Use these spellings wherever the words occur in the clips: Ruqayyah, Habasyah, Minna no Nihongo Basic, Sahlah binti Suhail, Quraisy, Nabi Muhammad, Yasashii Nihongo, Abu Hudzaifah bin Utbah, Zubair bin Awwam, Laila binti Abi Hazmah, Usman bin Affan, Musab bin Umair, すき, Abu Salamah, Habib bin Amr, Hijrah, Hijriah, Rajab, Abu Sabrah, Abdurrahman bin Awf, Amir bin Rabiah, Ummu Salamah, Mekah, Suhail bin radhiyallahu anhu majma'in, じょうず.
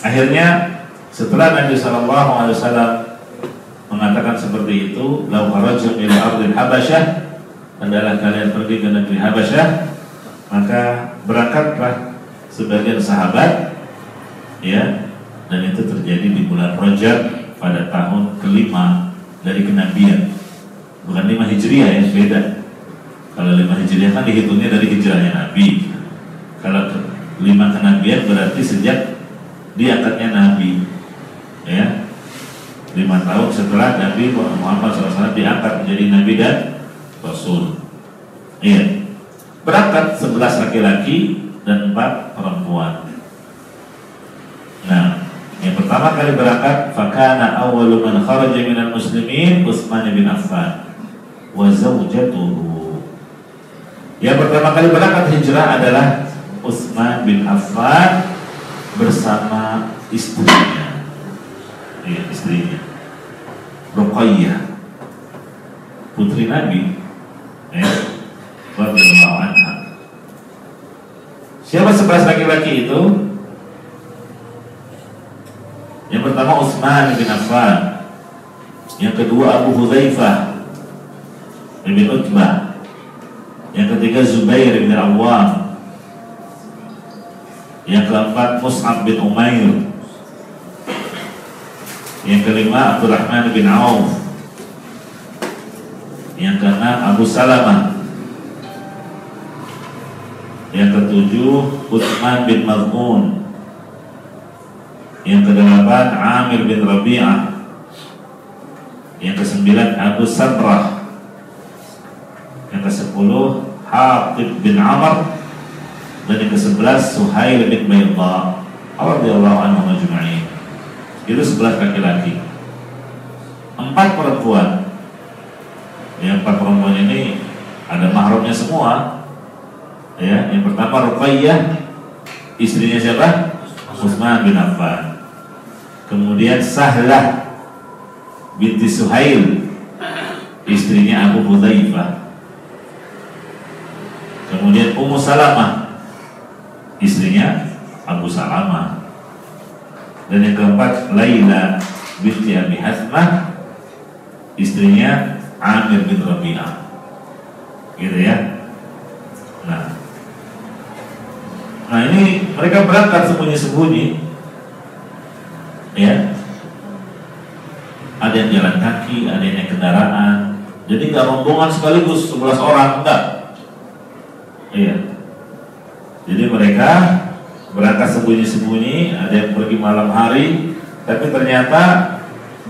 Akhirnya setelah Nabi SAW mengatakan seperti itu, "Lau kharajtum ila ardil Habasyah", andalah kalian pergi ke negeri Habasyah, maka berangkatlah sebagian sahabat, ya, dan itu terjadi di bulan Rajab pada tahun kelima dari kenabian, bukan 5 Hijriah ya, beda. Kalau 5 Hijriah kan dihitungnya dari hijrahnya Nabi, kalau 5 kenabian berarti sejak diangkatnya Nabi, ya, 5 tahun setelah Nabi Muhammad SAW diangkat menjadi Nabi dan Rasul. Iya. Berangkat 11 laki-laki dan 4 perempuan. Nah, yang pertama kali berangkat, fakana awwalu man kharaja minal muslimin Usman bin Affan wa zawjatuhu. Yang pertama kali berangkat hijrah adalah Usman bin Affan bersama istrinya. Ya, istrinya Ruqayyah, putri Nabi, radhiyallahu anha. Siapa 11 laki-laki itu? Yang pertama Usman bin Affan, yang kedua Abu Hudzaifah bin Utbah, yang ketiga Zubair bin Awwam, yang keempat Musab bin Umair, yang kelima Abdurrahman bin Awf, yang keenam Abu Salamah, yang ketujuh Usman bin Affan, yang kedelapan Amir bin Rabiah, yang kesembilan Abu Sabrah, yang kesepuluh Habib bin Amr, dan yang kesebelas Suhail bin radhiyallahu anhu majma'in. Itu 11 laki-laki, 4 perempuan. Yang 4 perempuan ini ada mahramnya semua, ya. Yang pertama Ruqayyah, istrinya siapa? Usman bin Affan. Kemudian Sahlah binti Suhail, istrinya Abu Hudzaifah. Kemudian Ummu Salamah, istrinya Abu Salamah. Dan yang keempat Laila binti Abi Hazmah, istrinya Amir bin Rabiah, gitu ya. Nah ini mereka berangkat sembunyi-sembunyi, ya. Ada yang jalan kaki, ada yang naik kendaraan. Jadi nggak rombongan sekaligus 11 orang, enggak. Iya. Jadi mereka berangkat sembunyi-sembunyi, ada yang pergi malam hari, tapi ternyata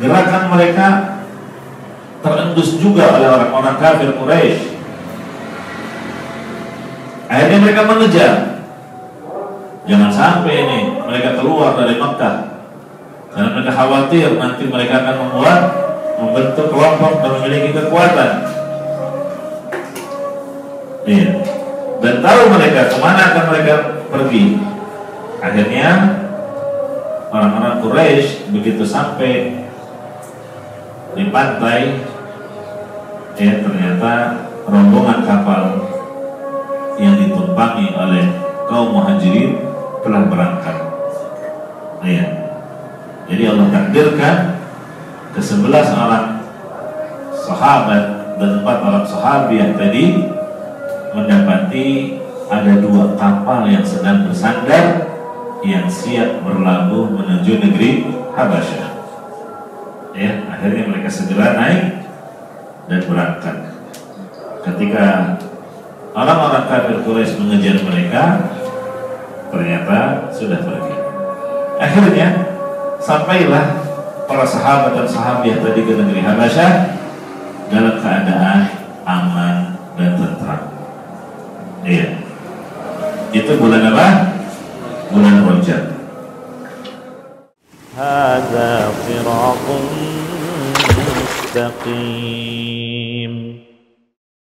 gerakan mereka terendus juga oleh orang-orang kafir Quraisy. Akhirnya mereka mengejar, jangan sampai ini mereka keluar dari Mekah, karena mereka khawatir nanti mereka akan membentuk kelompok dan memiliki kekuatan. Iya. Dan tahu mereka kemana akan mereka pergi. Akhirnya orang-orang Quraisy begitu sampai di pantai, ya, ternyata rombongan kapal yang ditumpangi oleh kaum muhajirin telah berangkat. Ya. Jadi Allah takdirkan ke-11 orang sahabat dan 4 orang sahabiah tadi mendapati ada 2 kapal yang sedang bersandar, yang siap berlabuh menuju negeri Habasyah. Ya, akhirnya mereka segera naik dan berangkat. Ketika orang-orang kafir Quraisy mengejar mereka, ternyata sudah pergi. Akhirnya sampailah para sahabat dan sahabiah tadi ke negeri Habasyah dalam keadaan aman dan tenteram. Iya. Itu bulan apa? Bulan Rajab. Hadza shirathun mustaqim.